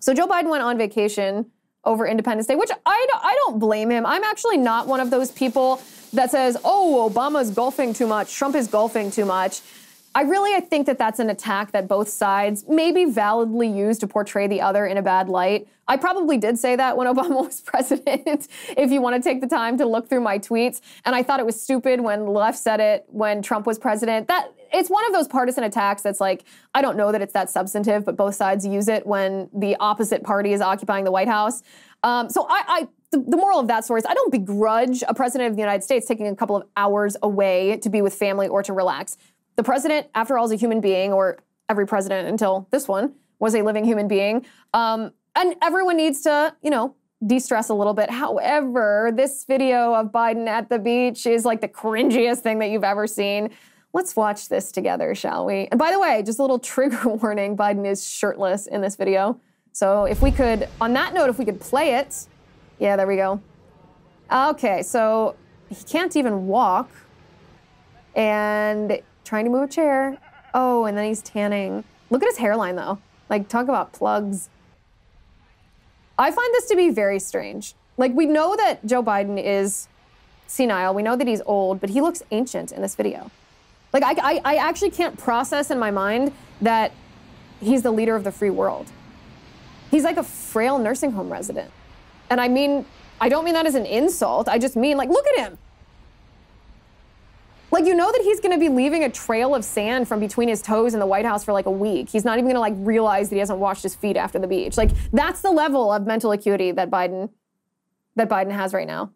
So Joe Biden went on vacation over Independence Day, which I don't blame him. I'm actually not one of those people that says, oh, Obama's golfing too much, Trump is golfing too much. I think that that's an attack that both sides maybe validly use to portray the other in a bad light. I probably did say that when Obama was president, if you want to take the time to look through my tweets. And I thought it was stupid when the left said it when Trump was president. It's one of those partisan attacks that's like, I don't know that it's that substantive, but both sides use it when the opposite party is occupying the White House. So the moral of that story is I don't begrudge a president of the United States taking a couple of hours away to be with family or to relax. The president, after all, is a human being, or every president until this one was a living human being. And everyone needs to, you know, de-stress a little bit. However, this video of Biden at the beach is like the cringiest thing that you've ever seen. Let's watch this together, shall we? And by the way, just a little trigger warning, Biden is shirtless in this video. So if we could, on that note, if we could play it. Yeah, there we go. Okay, so he can't even walk. And trying to move a chair. Oh, and then he's tanning. Look at his hairline, though. Like, talk about plugs. I find this to be very strange. Like, we know that Joe Biden is senile. We know that he's old, but he looks ancient in this video. Like, I actually can't process in my mind that he's the leader of the free world. He's like a frail nursing home resident. And I mean, I don't mean that as an insult. I just mean, like, look at him. Like, you know that he's going to be leaving a trail of sand from between his toes in the White House for like a week. He's not even going to like realize that he hasn't washed his feet after the beach. Like, that's the level of mental acuity that Biden has right now.